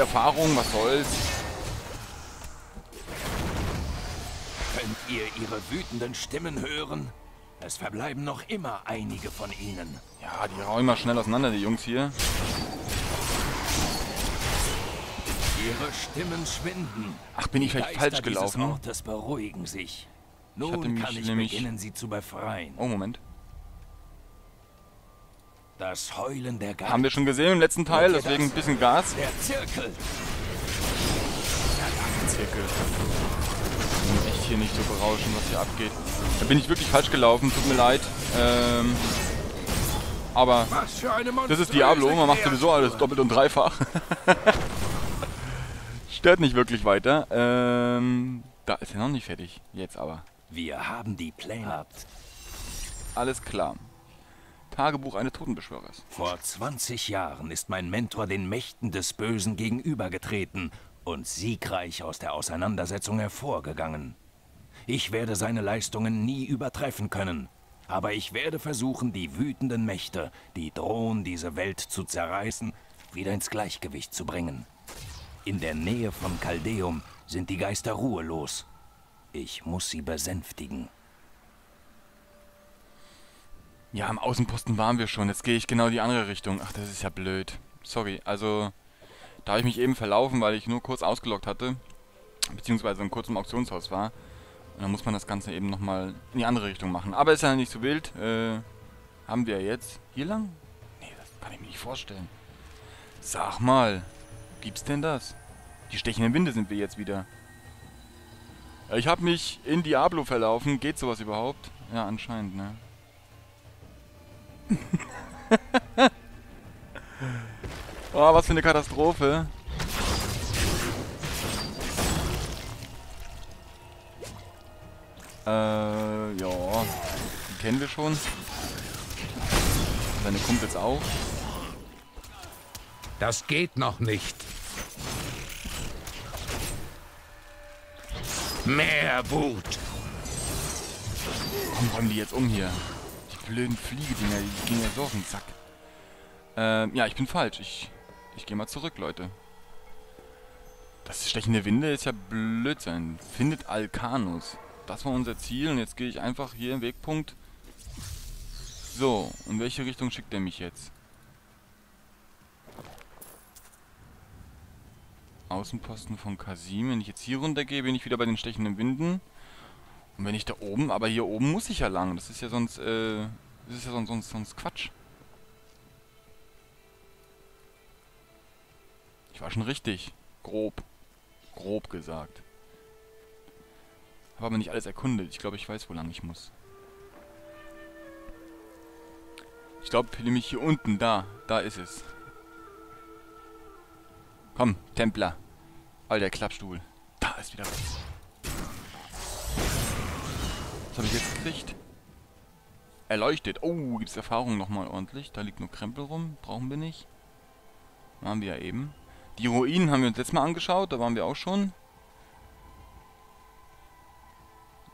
Erfahrung, was soll's. Könnt ihr ihre wütenden Stimmen hören? Es verbleiben noch immer einige von ihnen. Ja, die hauen immer schnell auseinander, die Jungs hier. Ihre Stimmen schwinden. Ach, bin ich vielleicht falsch gelaufen? Geister dieses Ortes beruhigen sich. Nun kann ich beginnen, sie zu befreien. Oh, Moment. Das Heulen der Geister. Haben wir schon gesehen im letzten Teil, deswegen ein bisschen Gas. Der Zirkel. Der Zirkel. Ich bin echt hier nicht so berauschend, was hier abgeht. Da bin ich wirklich falsch gelaufen, tut mir leid. Aber das ist Diablo, man macht sowieso alles doppelt und dreifach. Stört nicht wirklich weiter. Da ist er noch nicht fertig. Jetzt aber. Wir haben die Pläne. Alles klar. Tagebuch eines Totenbeschwörers. Vor 20 Jahren ist mein Mentor den Mächten des Bösen gegenübergetreten und siegreich aus der Auseinandersetzung hervorgegangen. Ich werde seine Leistungen nie übertreffen können. Aber ich werde versuchen, die wütenden Mächte, die drohen, diese Welt zu zerreißen, wieder ins Gleichgewicht zu bringen. In der Nähe von Chaldeum sind die Geister ruhelos. Ich muss sie besänftigen. Ja, am Außenposten waren wir schon. Jetzt gehe ich genau die andere Richtung. Ach, das ist ja blöd. Sorry, also da habe ich mich eben verlaufen, weil ich nur kurz ausgeloggt hatte. Beziehungsweise kurz im Auktionshaus war. Und dann muss man das Ganze eben nochmal in die andere Richtung machen. Aber ist ja nicht so wild. Haben wir jetzt hier lang? Nee, das kann ich mir nicht vorstellen. Sag mal, gibt's denn das? Die stechenden Winde sind wir jetzt wieder. Ja, ich habe mich in Diablo verlaufen. Geht sowas überhaupt? Ja, anscheinend, ne? Oh, was für eine Katastrophe. Ja. Die kennen wir schon. Seine Kumpels auch. Das geht noch nicht. Mehr Wut. Komm, räumen die jetzt um hier. Die blöden Fliegedinger, die gehen ja so auf den Sack. Ja, ich bin falsch. Ich gehe mal zurück, Leute. Das stechende Winde ist ja Blödsinn. Findet Alkanus. Das war unser Ziel und jetzt gehe ich einfach hier im Wegpunkt. So, in welche Richtung schickt er mich jetzt? Außenposten von Kasim. Wenn ich jetzt hier runter gehe, bin ich wieder bei den stechenden Winden. Und wenn ich da oben... Aber hier oben muss ich ja lang. Das ist ja sonst... das ist ja sonst Quatsch. Ich war schon richtig. Grob. Grob gesagt. Habe aber nicht alles erkundet. Ich glaube, ich weiß, wo lang ich muss. Ich glaube, nämlich hier unten. Da. Da ist es. Komm, Templer. Alter, Klappstuhl. Da ist wieder was. Was habe ich jetzt gekriegt? Erleuchtet. Oh, gibt's Erfahrung nochmal ordentlich. Da liegt nur Krempel rum. Brauchen wir nicht. Waren wir ja eben. Die Ruinen haben wir uns letztes Mal angeschaut. Da waren wir auch schon.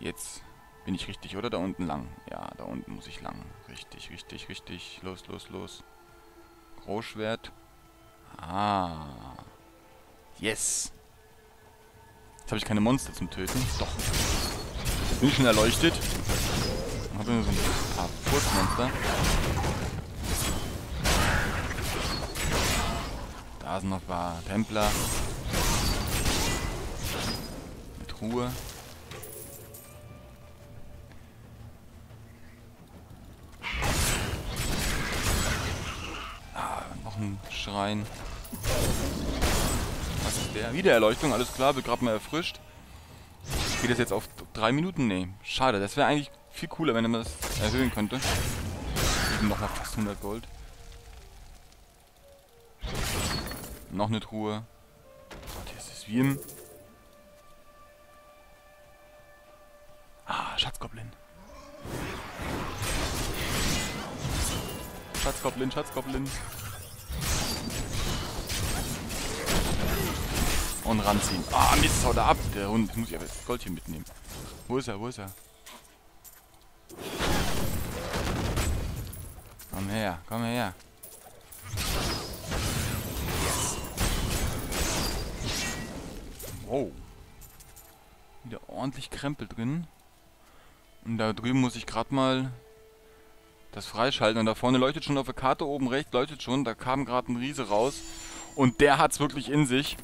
Jetzt bin ich richtig, oder? Da unten lang. Ja, da unten muss ich lang. Richtig, richtig, richtig. Los, los, los. Großschwert. Ah. Yes. Jetzt habe ich keine Monster zum Töten. Doch. Jetzt bin ich schon erleuchtet. Dann habe ich nur so ein paar Furzmonster. Da sind noch ein paar Templer. Eine Truhe. Ah, noch ein Schrein. Was ist der? Wiedererleuchtung, alles klar, wir gerade mal erfrischt. Geht das jetzt auf 3 Minuten? Nee, schade, das wäre eigentlich viel cooler, wenn man das erhöhen könnte. Nochmal fast 100 Gold. Noch eine Truhe. Gott, jetzt ist es wie im... Ah, Schatzgoblin. Schatzgoblin, Schatzgoblin. Und ranziehen. Ah, Mist, haut er ab. Der Hund. Muss ich aber das Goldchen mitnehmen. Wo ist er? Wo ist er? Komm her. Komm her. Yes. Wow. Wieder ordentlich Krempel drin. Und da drüben muss ich gerade mal das freischalten. Und da vorne leuchtet schon auf der Karte oben rechts, leuchtet schon. Da kam gerade ein Riese raus. Und der hat's wirklich in sich.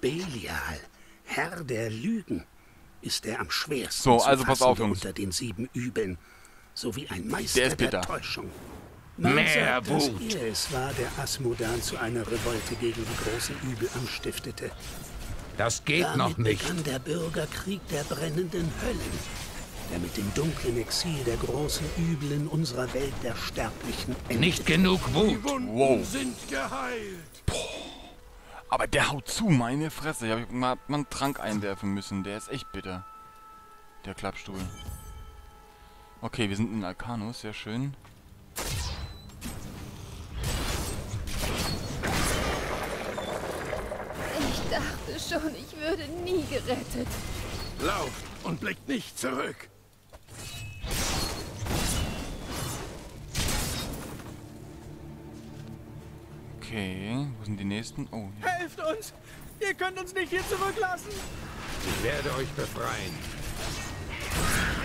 Belial, Herr der Lügen, ist er am schwersten so, also pass auf, Jungs. Unter den 7 Übeln, sowie ein Meister der Täuschung. Man mehr sagt, Wut! Es war der Asmodan zu einer Revolte gegen die großen Übel anstiftete. Das geht damit noch nicht. Begann der Bürgerkrieg der brennenden Höllen, der mit dem dunklen Exil der großen Übel in unserer Welt der Sterblichen endet. Nicht genug Wut! Die Wunden sind geheilt! Boah. Aber der haut zu, meine Fresse. Ich hab mal einen Trank einwerfen müssen. Der ist echt bitter. Der Klappstuhl. Okay, wir sind in Alkanus. Sehr schön. Ich dachte schon, ich würde nie gerettet. Lauft und blickt nicht zurück. Okay, wo sind die nächsten? Oh, hier. Helft uns! Ihr könnt uns nicht hier zurücklassen! Ich werde euch befreien.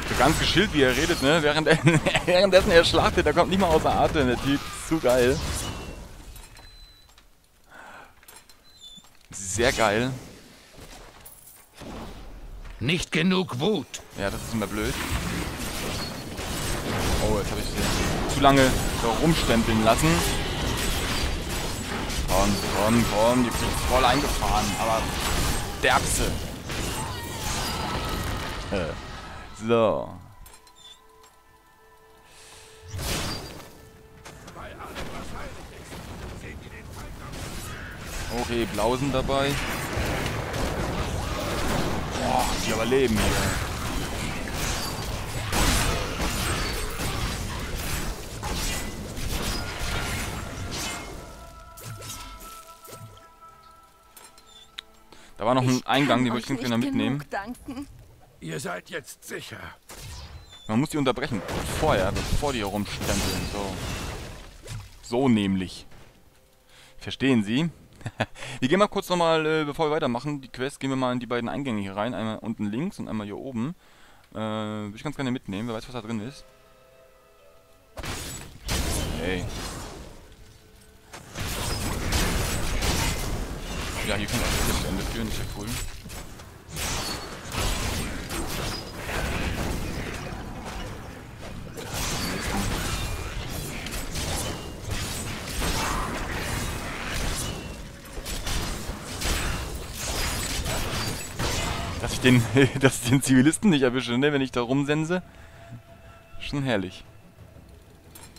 So ganz geschillt, wie er redet, ne? Währenddessen er schlachtet, da kommt nicht mal außer Atem. Der Typ ist zu geil. Sehr geil. Nicht genug Wut. Ja, das ist immer blöd. Oh, jetzt habe ich sie zu lange so rumstempeln lassen. Komm, die kriegt voll eingefahren, aber derbste. So. Okay, Blausen dabei. Boah, die aber leben hier. Da war noch ein Eingang, den würde ich gerne mitnehmen. Ihr seid jetzt sicher. Man muss die unterbrechen. Vorher, bevor die hier rumstempeln. So nämlich. Verstehen Sie? Wir gehen mal kurz nochmal, bevor wir weitermachen, die Quest, gehen wir mal in die beiden Eingänge hier rein. Einmal unten links und einmal hier oben. Würde ich ganz gerne mitnehmen, wer weiß, was da drin ist. Hey. Ja, hier kann man das zu Ende führen, ist ja cool. Dass ich den Zivilisten nicht erwische, ne, wenn ich da rumsense. Schon herrlich.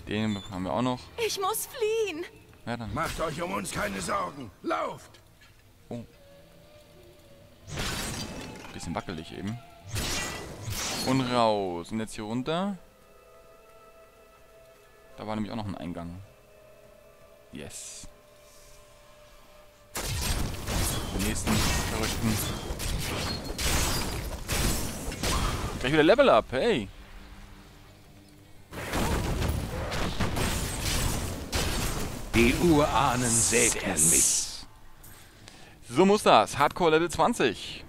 Den bekommen wir auch noch. Ich muss fliehen. Ja, dann. Macht euch um uns keine Sorgen. Lauft! Oh. Bisschen wackelig eben. Und raus. Und jetzt hier runter. Da war nämlich auch noch ein Eingang. Yes. Den nächsten Verrückten. Gleich wieder Level Up, hey! Die Urahnen segnen mich. So muss das. Hardcore Level 20.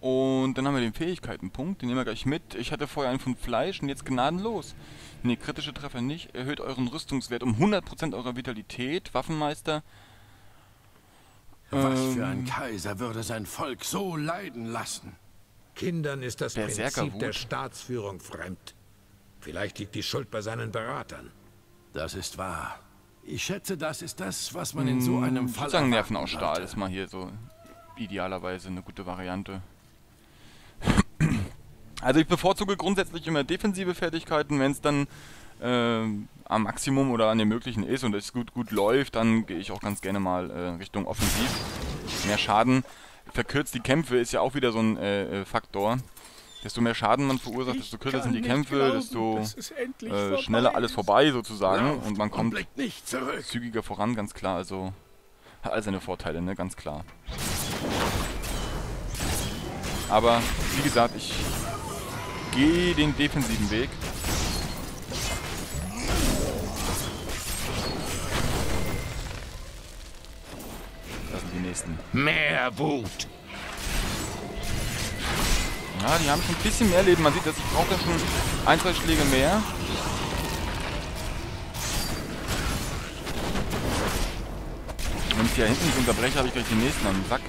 Und dann haben wir den Fähigkeitenpunkt. Den nehmen wir gleich mit. Ich hatte vorher einen von Fleisch und jetzt gnadenlos. Ne, kritische Treffer nicht. Erhöht euren Rüstungswert um 100% eurer Vitalität. Waffenmeister. Was für ein Kaiser würde sein Volk so leiden lassen? Kindern ist das Prinzip der Staatsführung fremd. Vielleicht liegt die Schuld bei seinen Beratern. Das ist wahr. Ich schätze, das ist das, was man in so einem Fall... Ich würde sagen, Nerven aus Stahl ist mal hier so idealerweise eine gute Variante. Also ich bevorzuge grundsätzlich immer defensive Fertigkeiten, wenn es dann am Maximum oder an dem Möglichen ist und es gut läuft, dann gehe ich auch ganz gerne mal Richtung Offensiv. Mehr Schaden verkürzt die Kämpfe, ist ja auch wieder so ein Faktor. Desto mehr Schaden man verursacht, desto kürzer sind die Kämpfe, desto schneller alles vorbei sozusagen und man kommt zügiger voran, ganz klar. Also hat all seine Vorteile, ne, ganz klar. Aber wie gesagt, ich gehe den defensiven Weg. nächsten. Mehr Wut. Ja, die haben schon ein bisschen mehr Leben. Man sieht, das braucht ja schon ein, zwei Schläge mehr. Wenn ich hier hinten nicht unterbreche, habe ich gleich den nächsten am Sack.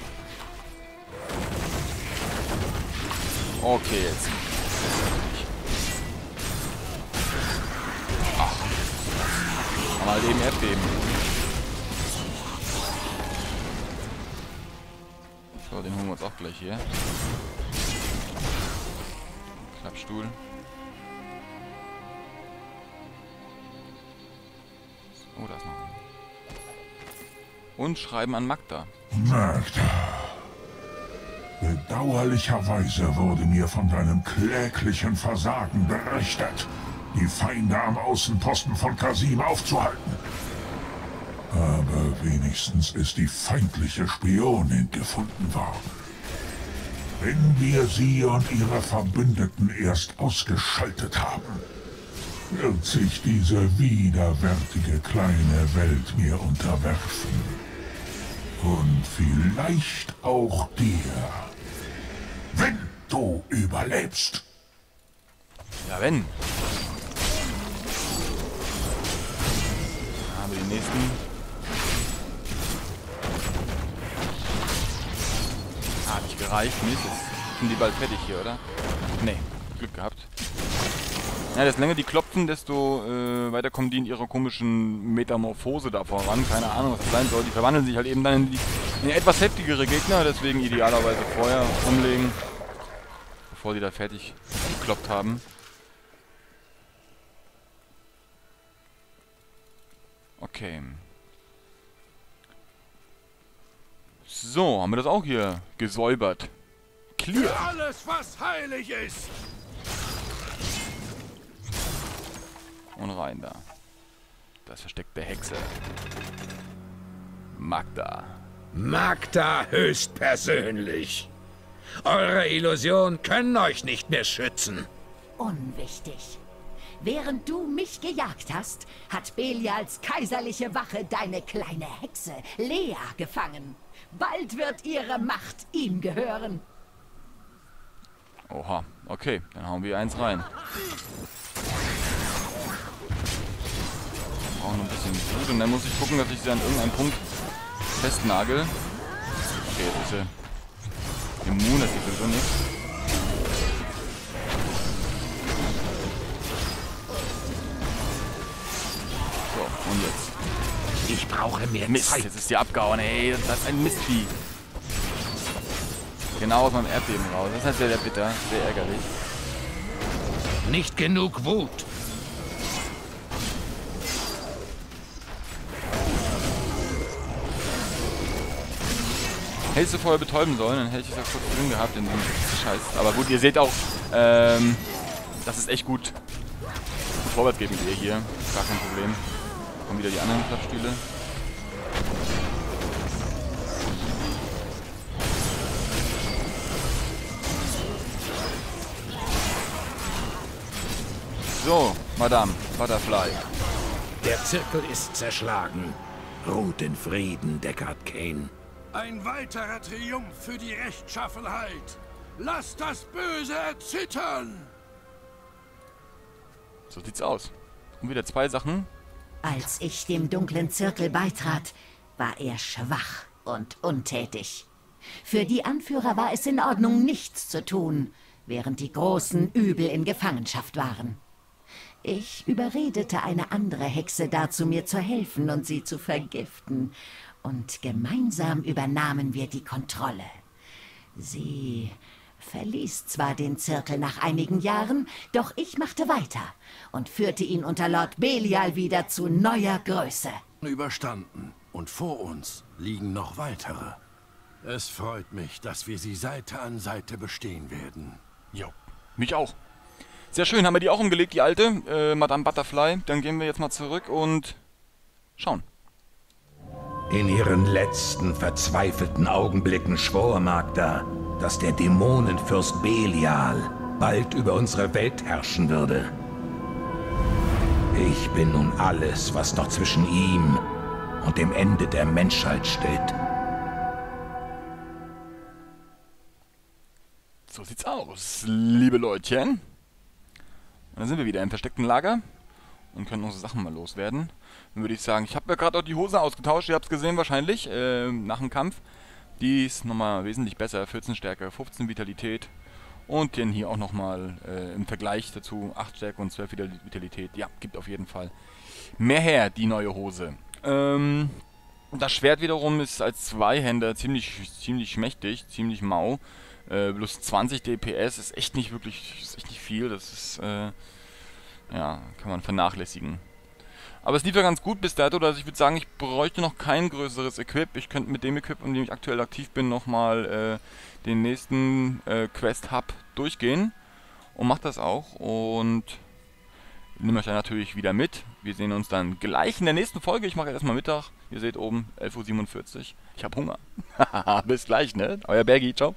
Okay, jetzt. Ach. Aber halt eben Erdbeben. So, den holen wir uns auch gleich hier. Klappstuhl. Oh, da ist noch einer. Und schreiben an Magda. Magda. Bedauerlicherweise wurde mir von deinem kläglichen Versagen berichtet, die Feinde am Außenposten von Kasim aufzuhalten. Aber wenigstens ist die feindliche Spionin gefunden worden. Wenn wir sie und ihre Verbündeten erst ausgeschaltet haben, wird sich diese widerwärtige kleine Welt mir unterwerfen. Und vielleicht auch dir. Wenn du überlebst. Ja, wenn. Dann haben wir den nächsten. Ah, hat nicht gereicht. Mist, jetzt sind die bald fertig hier, oder? Nee, Glück gehabt. Ja, desto länger die klopfen, desto weiter kommen die in ihrer komischen Metamorphose da voran. Keine Ahnung, was das sein soll. Die verwandeln sich halt eben dann in etwas heftigere Gegner. Deswegen idealerweise vorher umlegen, bevor die da fertig gekloppt haben. Okay. So, haben wir das auch hier gesäubert. Clear. Für alles, was heilig ist! Und rein da. Das versteckte Hexe. Magda. Magda höchstpersönlich. Eure Illusionen können euch nicht mehr schützen. Unwichtig. Während du mich gejagt hast, hat Belials kaiserliche Wache deine kleine Hexe Lea gefangen. Bald wird ihre Macht ihm gehören. Oha. Okay, dann hauen wir eins rein. Auch noch ein bisschen Blut und dann muss ich gucken, dass ich sie an irgendeinem Punkt festnagel. Okay, jetzt ist sie immun, das geht sowieso nicht. So, und jetzt. Ich brauche mehr Mist, Zeit. Jetzt ist sie abgehauen, ey, das ist ein Mistvieh. Genau aus meinem Erdbeben raus. Das ist halt sehr bitter, sehr ärgerlich. Nicht genug Wut. Hätte ich sie vorher betäuben sollen, dann hätte ich es ja kurz drin gehabt in diesem Scheiß. Aber gut, ihr seht auch, das ist echt gut. Vorwärts geben wir hier, gar kein Problem. Kommen wieder die anderen Klappstühle. So, Madame Butterfly. Der Zirkel ist zerschlagen. Ruht in Frieden, Deckard Kane. Ein weiterer Triumph für die Rechtschaffenheit. Lass das Böse erzittern! So sieht's aus. Und wieder zwei Sachen. Als ich dem dunklen Zirkel beitrat, war er schwach und untätig. Für die Anführer war es in Ordnung, nichts zu tun, während die großen Übel in Gefangenschaft waren. Ich überredete eine andere Hexe dazu, mir zu helfen und sie zu vergiften. Und gemeinsam übernahmen wir die Kontrolle. Sie verließ zwar den Zirkel nach einigen Jahren, doch ich machte weiter und führte ihn unter Lord Belial wieder zu neuer Größe. Überstanden. Und vor uns liegen noch weitere. Es freut mich, dass wir sie Seite an Seite bestehen werden. Jo, mich auch. Sehr schön, haben wir die auch umgelegt, die alte, Madame Butterfly. Dann gehen wir jetzt mal zurück und schauen. In ihren letzten verzweifelten Augenblicken schwor Magda, dass der Dämonenfürst Belial bald über unsere Welt herrschen würde. Ich bin nun alles, was noch zwischen ihm und dem Ende der Menschheit steht. So sieht's aus, liebe Leutchen. Und dann sind wir wieder im versteckten Lager und können unsere Sachen mal loswerden. Dann würde ich sagen, ich habe ja gerade auch die Hose ausgetauscht, ihr habt es gesehen wahrscheinlich, nach dem Kampf. Die ist nochmal wesentlich besser, 14 Stärke, 15 Vitalität. Und den hier auch nochmal im Vergleich dazu 8 Stärke und 12 Vitalität. Ja, gibt auf jeden Fall mehr her, die neue Hose. Das Schwert wiederum ist als Zweihänder ziemlich mächtig, ziemlich mau. Plus 20 DPS ist echt nicht wirklich, ist echt nicht viel. Das ist, ja, kann man vernachlässigen. Aber es lief ja ganz gut bis dato, also ich würde sagen, ich bräuchte noch kein größeres Equip. Ich könnte mit dem Equip, in dem ich aktuell aktiv bin, nochmal den nächsten Quest-Hub durchgehen. Und mache das auch. Und nehme euch dann natürlich wieder mit. Wir sehen uns dann gleich in der nächsten Folge. Ich mache jetzt erstmal Mittag. Ihr seht oben, 11:47 Uhr. Ich habe Hunger. Bis gleich, ne? Euer Bergi, ciao.